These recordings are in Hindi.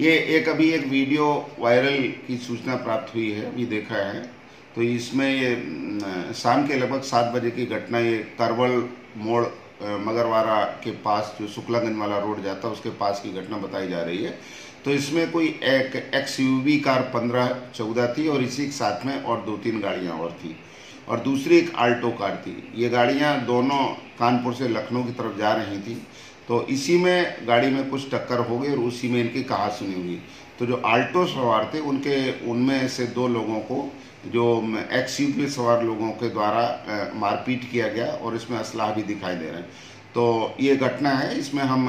ये एक अभी एक वीडियो वायरल की सूचना प्राप्त हुई है, अभी देखा है। तो इसमें ये शाम के लगभग 7 बजे की घटना, ये करवल मोड़ मगरवाड़ा के पास जो शुक्लागंज वाला रोड जाता है उसके पास की घटना बताई जा रही है। तो इसमें कोई एक XUV कार 15-14 थी और इसी के साथ में और 2-3 गाड़ियाँ और थी और दूसरी एक आल्टो कार थी। ये गाड़ियाँ दोनों कानपुर से लखनऊ की तरफ जा रही थी। तो इसी में गाड़ी में कुछ टक्कर हो गई और उसी में इनकी कहा सुनी हुई। तो जो आल्टो सवार थे उनमें से 2 लोगों को जो XUV सवार लोगों के द्वारा मारपीट किया गया और इसमें असलाह भी दिखाई दे रहे हैं। तो ये घटना है, इसमें हम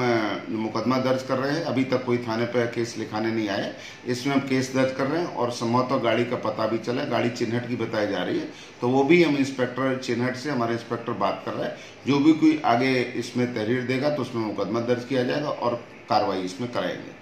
मुकदमा दर्ज कर रहे हैं। अभी तक कोई थाने पर केस लिखाने नहीं आए, इसमें हम केस दर्ज कर रहे हैं और संभवतः गाड़ी का पता भी चला, गाड़ी चिन्हट की बताई जा रही है। तो वो भी हम इंस्पेक्टर चिन्हट से हमारे इंस्पेक्टर बात कर रहे हैं, जो भी कोई आगे इसमें तहरीर देगा तो उसमें मुकदमा दर्ज किया जाएगा और कार्रवाई इसमें कराएंगे।